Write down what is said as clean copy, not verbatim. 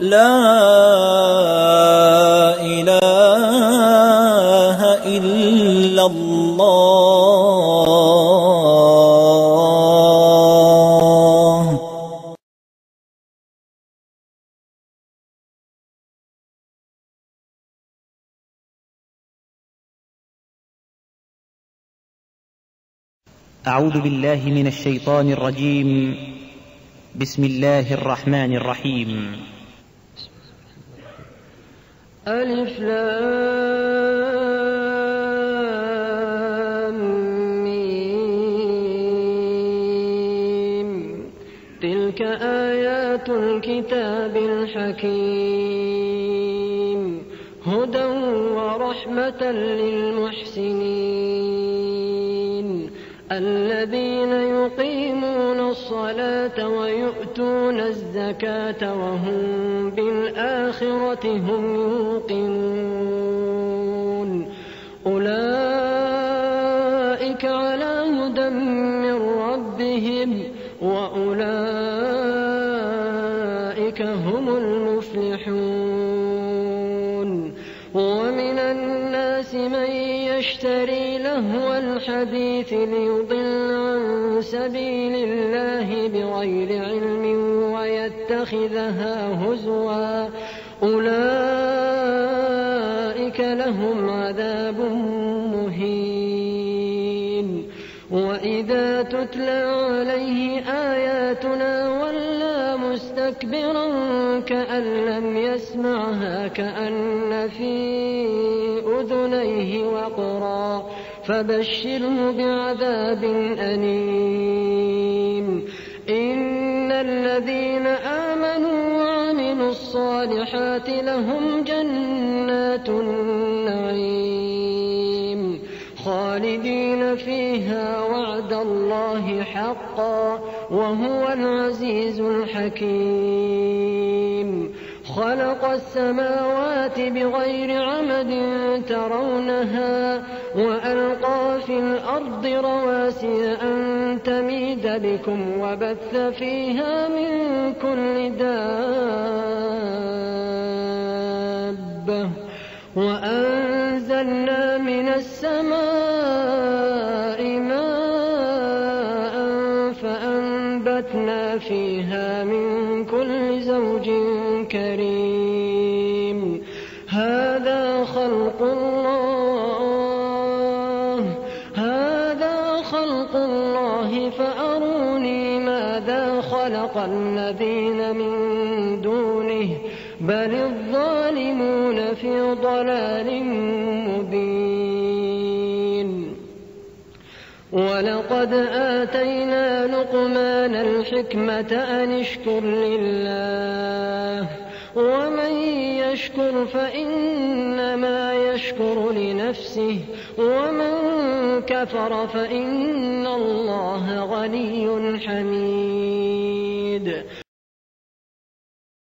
لا إله إلا الله. أعوذ بالله من الشيطان الرجيم. بسم الله الرحمن الرحيم. ألف لام ميم تلك آيات الكتاب الحكيم هدى ورحمة للمحسنين الذين يقيمون الصلاة ويؤتون الزكاة وهم بالآخرة هم يوقنون أولئك على هدى من ربهم وأولئك هم المفلحون ومن الناس من يشتري لهو الحديث ليضل عن سبيل الله بغير علم ويتخذها هزوا أولئك لهم عذاب مهين وإذا تتلى عليه آياتنا ولى مستكبرا كأن لم يسمعها كأن في أذنيه وقرا فبشره بعذاب أليم إن الذين آمنوا وعملوا الصالحات لهم جنات النعيم خالدين فيها وعد الله حقا وهو العزيز الحكيم خلق السماوات بغير عمد ترونها وألقى في الأرض رواسي أن تميد بكم وبث فيها من كل دابة وأنزلنا من السماء ماء فأنبتنا فيها من كل زوج كريم هذا خلق الله فأروني ماذا خلق الذين من دونه بل الظالمون في ضلال مبين ولقد آتينا لقمان الحكمة أن اشكر لله ومن يشكر فإنما يشكر لنفسه ومن كفر فإن الله غني حميد